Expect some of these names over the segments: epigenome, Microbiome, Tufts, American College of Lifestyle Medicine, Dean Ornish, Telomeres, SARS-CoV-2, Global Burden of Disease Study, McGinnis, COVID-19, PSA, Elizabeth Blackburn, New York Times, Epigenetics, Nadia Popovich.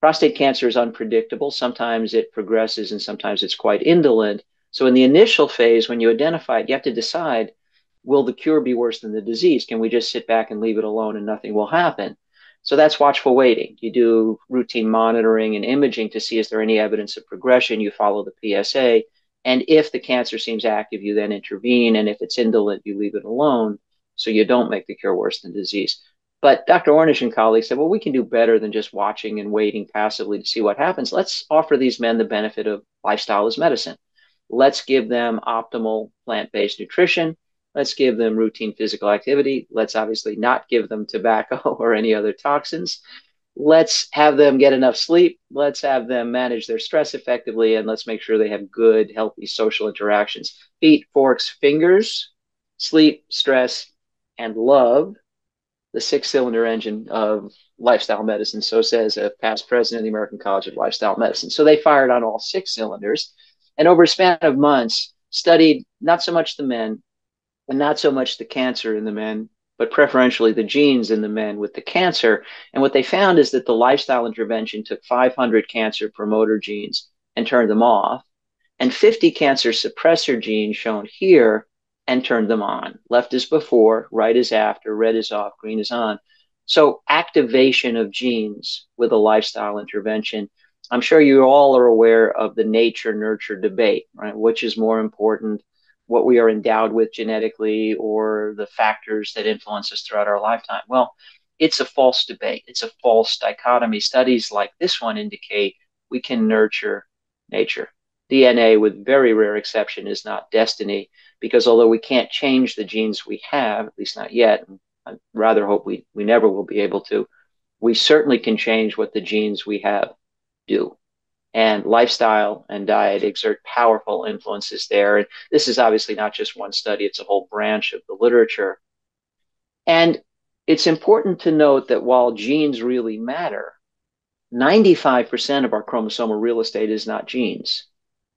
Prostate cancer is unpredictable. Sometimes it progresses and sometimes it's quite indolent. So in the initial phase, when you identify it, you have to decide, will the cure be worse than the disease? Can we just sit back and leave it alone and nothing will happen? So that's watchful waiting. You do routine monitoring and imaging to see is there any evidence of progression. You follow the PSA. And if the cancer seems active, you then intervene. And if it's indolent, you leave it alone. So you don't make the cure worse than disease. But Dr. Ornish and colleagues said, well, we can do better than just watching and waiting passively to see what happens. Let's offer these men the benefit of lifestyle as medicine. Let's give them optimal plant-based nutrition. Let's give them routine physical activity. Let's obviously not give them tobacco or any other toxins. Let's have them get enough sleep. Let's have them manage their stress effectively. And let's make sure they have good, healthy social interactions. Feet, forks, fingers, sleep, stress, and love. The six-cylinder engine of lifestyle medicine. So says a past president of the American College of Lifestyle Medicine. So they fired on all six cylinders. And over a span of months, studied not so much the men, and not so much the cancer in the men, but preferentially the genes in the men with the cancer. And what they found is that the lifestyle intervention took 500 cancer promoter genes and turned them off, and 50 cancer suppressor genes shown here and turned them on. Left is before, right is after, red is off, green is on. So activation of genes with a lifestyle intervention. I'm sure you all are aware of the nature-nurture debate, right? Which is more important? What we are endowed with genetically or the factors that influence us throughout our lifetime. Well, it's a false debate. It's a false dichotomy. Studies like this one indicate we can nurture nature. DNA, with very rare exception, is not destiny because although we can't change the genes we have, at least not yet, and I rather hope we never will be able to, we certainly can change what the genes we have do. And lifestyle and diet exert powerful influences there. And this is obviously not just one study, it's a whole branch of the literature. And it's important to note that while genes really matter, 95% of our chromosomal real estate is not genes.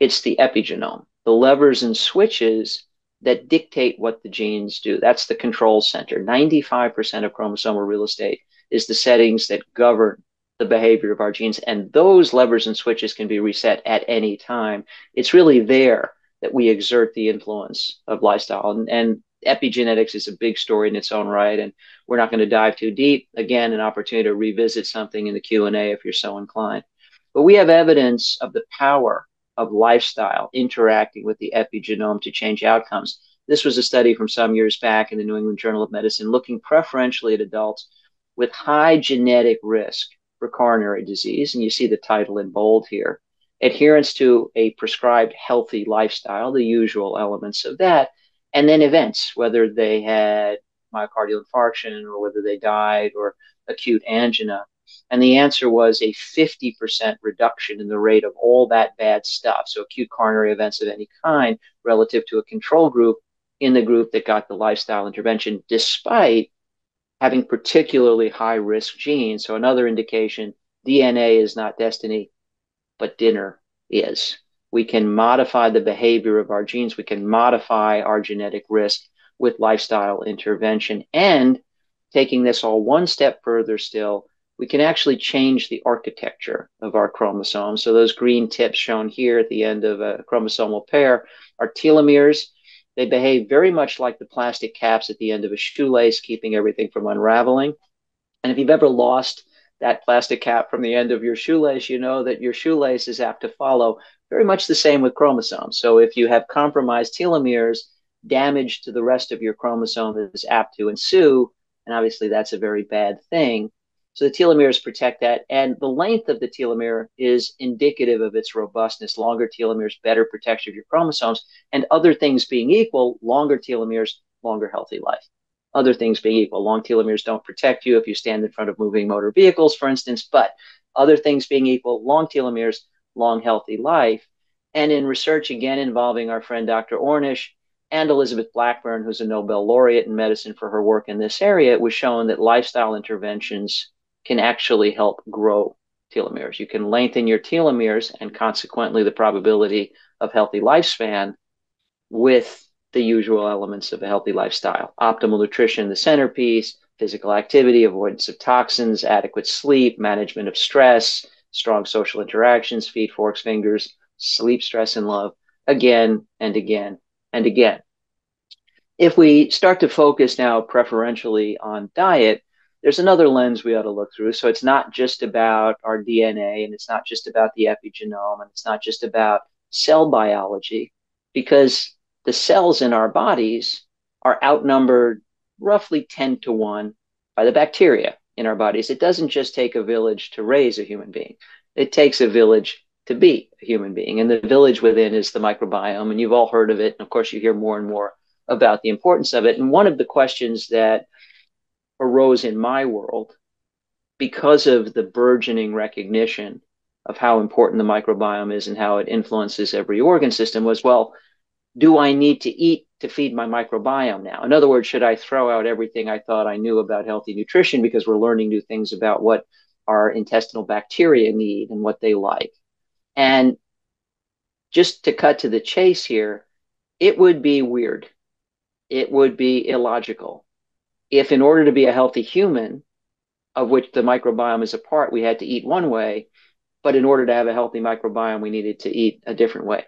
It's the epigenome, the levers and switches that dictate what the genes do. That's the control center. 95% of chromosomal real estate is the settings that govern the behavior of our genes, and those levers and switches can be reset at any time. It's really there that we exert the influence of lifestyle, and epigenetics is a big story in its own right, and we're not going to dive too deep. Again, an opportunity to revisit something in the Q&A if you're so inclined. But we have evidence of the power of lifestyle interacting with the epigenome to change outcomes. This was a study from some years back in the New England Journal of Medicine looking preferentially at adults with high genetic risk for coronary disease, and you see the title in bold here. Adherence to a prescribed healthy lifestyle, the usual elements of that, and then events, whether they had myocardial infarction or whether they died or acute angina. And the answer was a 50% reduction in the rate of all that bad stuff, so acute coronary events of any kind, relative to a control group in the group that got the lifestyle intervention, despite having particularly high-risk genes. So another indication, DNA is not destiny, but dinner is. We can modify the behavior of our genes. We can modify our genetic risk with lifestyle intervention. And taking this all one step further still, we can actually change the architecture of our chromosomes. So those green tips shown here at the end of a chromosomal pair are telomeres. They behave very much like the plastic caps at the end of a shoelace, keeping everything from unraveling. And if you've ever lost that plastic cap from the end of your shoelace, you know that your shoelace is apt to follow. Very much the same with chromosomes. So if you have compromised telomeres, damage to the rest of your chromosome is apt to ensue. And obviously that's a very bad thing. So the telomeres protect that. And the length of the telomere is indicative of its robustness. Longer telomeres, better protection of your chromosomes. And other things being equal, longer telomeres, longer healthy life. Other things being equal, long telomeres don't protect you if you stand in front of moving motor vehicles, for instance. But other things being equal, long telomeres, long healthy life. And in research, again, involving our friend Dr. Ornish and Elizabeth Blackburn, who's a Nobel laureate in medicine for her work in this area, it was shown that lifestyle interventions can actually help grow telomeres. You can lengthen your telomeres and consequently the probability of healthy lifespan with the usual elements of a healthy lifestyle. Optimal nutrition, the centerpiece, physical activity, avoidance of toxins, adequate sleep, management of stress, strong social interactions, feet, forks, fingers, sleep, stress, and love, again and again and again. If we start to focus now preferentially on diet, there's another lens we ought to look through. So it's not just about our DNA, and it's not just about the epigenome, and it's not just about cell biology, because the cells in our bodies are outnumbered roughly 10-to-1 by the bacteria in our bodies. It doesn't just take a village to raise a human being. It takes a village to be a human being. And the village within is the microbiome. And you've all heard of it. And of course, you hear more and more about the importance of it. And one of the questions that arose in my world, because of the burgeoning recognition of how important the microbiome is and how it influences every organ system, was, well, do I need to eat to feed my microbiome now? In other words, should I throw out everything I thought I knew about healthy nutrition, because we're learning new things about what our intestinal bacteria need and what they like? And just to cut to the chase here, it would be weird. It would be illogical if, in order to be a healthy human, of which the microbiome is a part, we had to eat one way, but in order to have a healthy microbiome, we needed to eat a different way.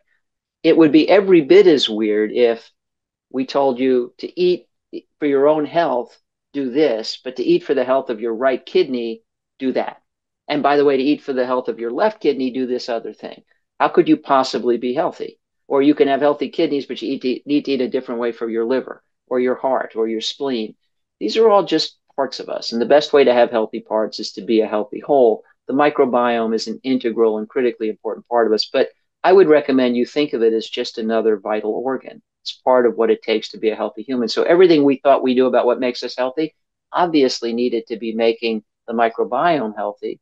It would be every bit as weird if we told you to eat for your own health, do this, but to eat for the health of your right kidney, do that. And by the way, to eat for the health of your left kidney, do this other thing. How could you possibly be healthy? Or you can have healthy kidneys, but you need to eat a different way for your liver or your heart or your spleen. These are all just parts of us. And the best way to have healthy parts is to be a healthy whole. The microbiome is an integral and critically important part of us, but I would recommend you think of it as just another vital organ. It's part of what it takes to be a healthy human. So everything we thought we knew about what makes us healthy obviously needed to be making the microbiome healthy,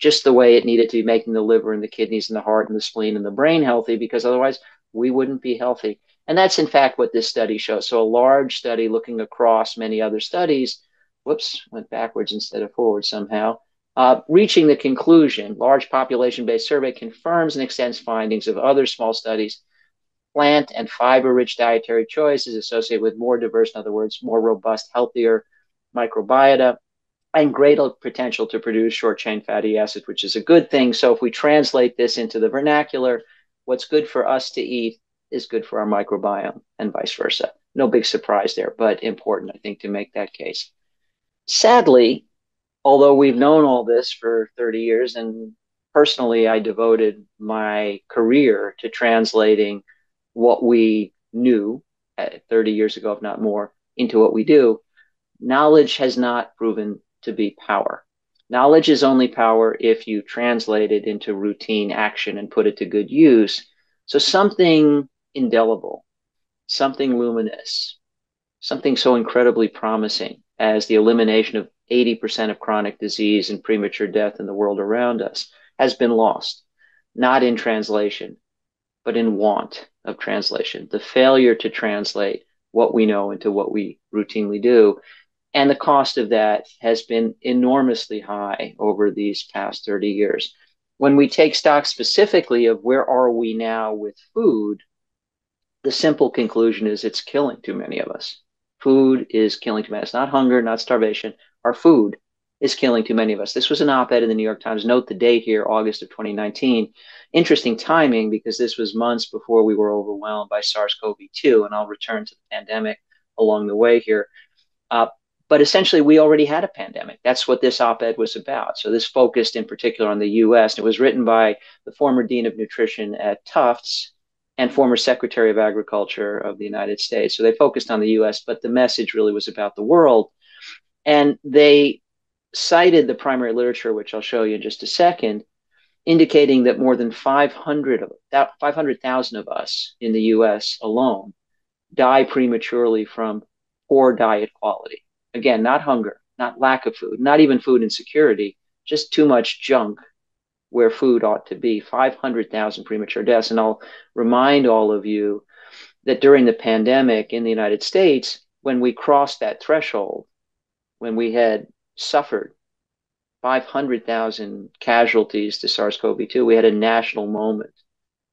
just the way it needed to be making the liver and the kidneys and the heart and the spleen and the brain healthy, because otherwise we wouldn't be healthy. And that's in fact what this study shows. So a large study looking across many other studies, whoops, went backwards instead of forward somehow, reaching the conclusion, large population-based survey confirms and extends findings of other small studies. Plant and fiber-rich dietary choice is associated with more diverse, in other words, more robust, healthier microbiota, and greater potential to produce short-chain fatty acids, which is a good thing. So if we translate this into the vernacular, what's good for us to eat is good for our microbiome and vice versa. No big surprise there, but important, I think, to make that case. Sadly, although we've known all this for 30 years, and personally, I devoted my career to translating what we knew 30 years ago, if not more, into what we do, knowledge has not proven to be power. Knowledge is only power if you translate it into routine action and put it to good use. So something indelible, something luminous, something so incredibly promising as the elimination of 80% of chronic disease and premature death in the world around us has been lost, not in translation, but in want of translation, the failure to translate what we know into what we routinely do. And the cost of that has been enormously high over these past 30 years. When we take stock specifically of where are we now with food, the simple conclusion is it's killing too many of us. Food is killing too many. It's not hunger, not starvation. Our food is killing too many of us. This was an op-ed in the New York Times. Note the date here, August of 2019. Interesting timing, because this was months before we were overwhelmed by SARS-CoV-2, and I'll return to the pandemic along the way here. But essentially, we already had a pandemic. That's what this op-ed was about. So this focused in particular on the U.S., and it was written by the former Dean of Nutrition at Tufts and former Secretary of Agriculture of the United States. So they focused on the U.S., but the message really was about the world. And they cited the primary literature, which I'll show you in just a second, indicating that more than 500,000 of us in the U.S. alone die prematurely from poor diet quality. Again, not hunger, not lack of food, not even food insecurity, just too much junk where food ought to be. 500,000 premature deaths. And I'll remind all of you that during the pandemic in the United States, when we crossed that threshold, when we had suffered 500,000 casualties to SARS-CoV-2, we had a national moment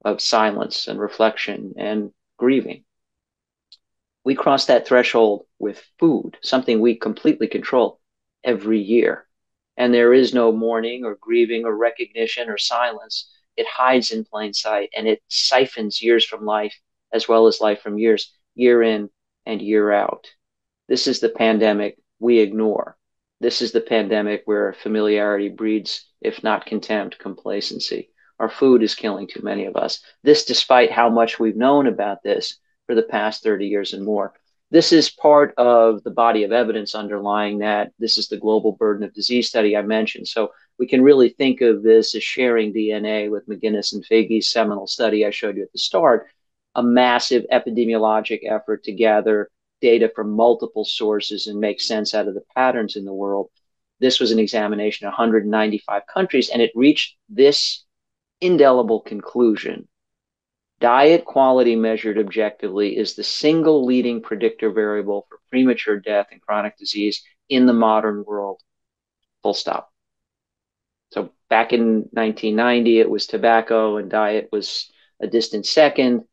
of silence and reflection and grieving. We crossed that threshold with food, something we completely control every year. and there is no mourning or grieving or recognition or silence. It hides in plain sight, and it siphons years from life as well as life from years, year in and year out. This is the pandemic we ignore. This is the pandemic where familiarity breeds, if not contempt, complacency. Our food is killing too many of us. This despite how much we've known about this for the past 30 years and more. This is part of the body of evidence underlying that. This is the Global Burden of Disease Study I mentioned. So we can really think of this as sharing DNA with McGinnis and Figge's seminal study I showed you at the start, a massive epidemiologic effort to gather data from multiple sources and make sense out of the patterns in the world. This was an examination of 195 countries, and it reached this indelible conclusion. Diet quality measured objectively is the single leading predictor variable for premature death and chronic disease in the modern world, full stop. So back in 1990, it was tobacco and diet was a distant second.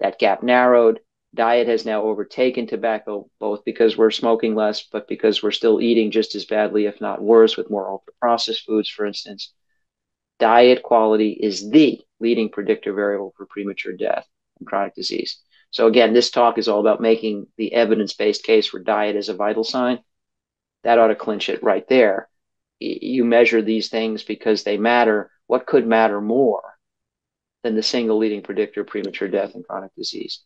That gap narrowed. Diet has now overtaken tobacco, both because we're smoking less, but because we're still eating just as badly, if not worse, with more ultra-processed foods, for instance. Diet quality is the leading predictor variable for premature death and chronic disease. So again, this talk is all about making the evidence-based case for diet as a vital sign. That ought to clinch it right there. You measure these things because they matter. What could matter more than the single leading predictor of premature death and chronic disease?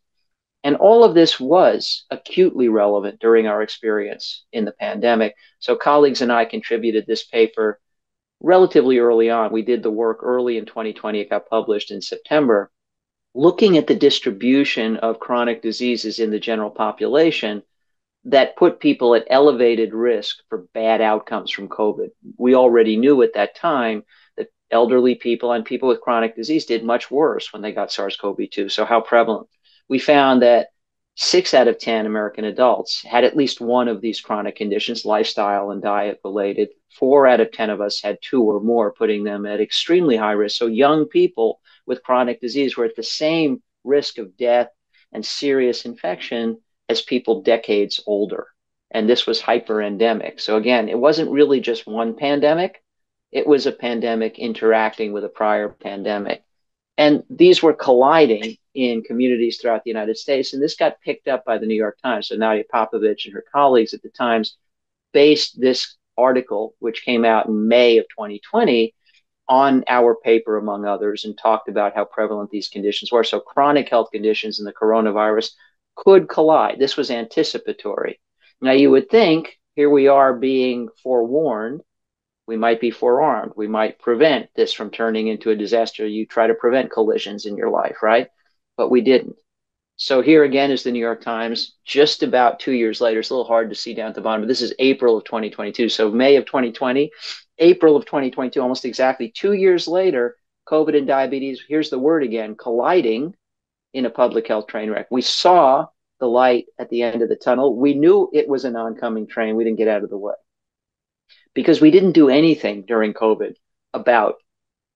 And all of this was acutely relevant during our experience in the pandemic. So colleagues and I contributed this paper relatively early on. We did the work early in 2020. It got published in September, looking at the distribution of chronic diseases in the general population that put people at elevated risk for bad outcomes from COVID. We already knew at that time that elderly people and people with chronic disease did much worse when they got SARS-CoV-2. So how prevalent? We found that 6 out of 10 American adults had at least one of these chronic conditions, lifestyle and diet related. 4 out of 10 of us had 2 or more, putting them at extremely high risk. So young people with chronic disease were at the same risk of death and serious infection as people decades older. And this was hyper-endemic. So again, it wasn't really just one pandemic. It was a pandemic interacting with a prior pandemic. And these were colliding in communities throughout the United States. And this got picked up by the New York Times. So Nadia Popovich and her colleagues at the Times based this article, which came out in May of 2020, on our paper, among others, and talked about how prevalent these conditions were. So chronic health conditions and the coronavirus could collide. This was anticipatory. Now, you would think, here we are being forewarned. We might be forearmed. We might prevent this from turning into a disaster. You try to prevent collisions in your life, right? But we didn't. So here again is the New York Times just about 2 years later. It's a little hard to see down at the bottom, but this is April of 2022. So May of 2020, April of 2022, almost exactly 2 years later, COVID and diabetes, here's the word again, colliding in a public health train wreck. We saw the light at the end of the tunnel. We knew it was an oncoming train. We didn't get out of the way, because we didn't do anything during COVID about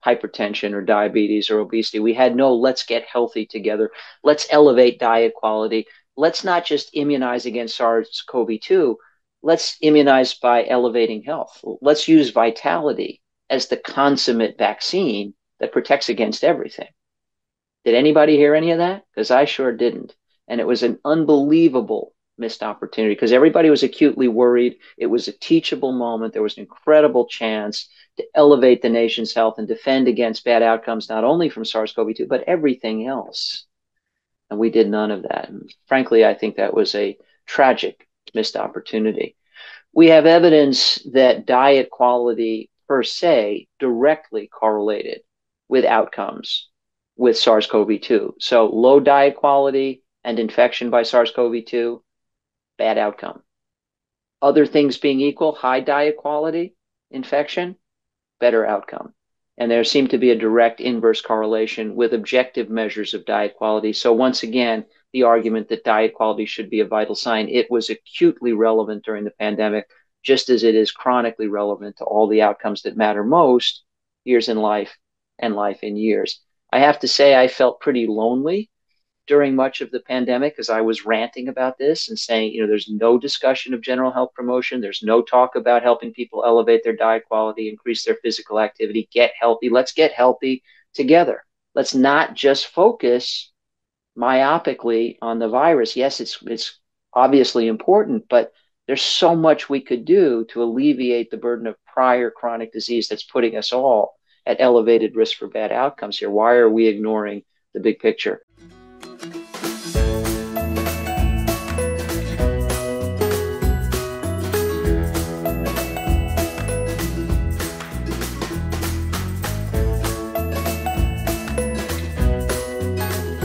hypertension or diabetes or obesity. We had no let's get healthy together. Let's elevate diet quality. Let's not just immunize against SARS-CoV-2. Let's immunize by elevating health. Let's use vitality as the consummate vaccine that protects against everything. Did anybody hear any of that? Because I sure didn't. And it was an unbelievable missed opportunity, because everybody was acutely worried. It was a teachable moment. There was an incredible chance to elevate the nation's health and defend against bad outcomes, not only from SARS-CoV-2, but everything else. And we did none of that. And frankly, I think that was a tragic missed opportunity. We have evidence that diet quality per se directly correlated with outcomes with SARS-CoV-2. So low diet quality and infection by SARS-CoV-2, bad outcome. Other things being equal, high diet quality, infection, better outcome. And there seemed to be a direct inverse correlation with objective measures of diet quality. So once again, the argument that diet quality should be a vital sign, it was acutely relevant during the pandemic, just as it is chronically relevant to all the outcomes that matter most, years in life and life in years. I have to say I felt pretty lonely during much of the pandemic, as I was ranting about this and saying, you know, there's no discussion of general health promotion. There's no talk about helping people elevate their diet quality, increase their physical activity, get healthy. Let's get healthy together. Let's not just focus myopically on the virus. Yes, it's obviously important, but there's so much we could do to alleviate the burden of prior chronic disease that's putting us all at elevated risk for bad outcomes here. Why are we ignoring the big picture?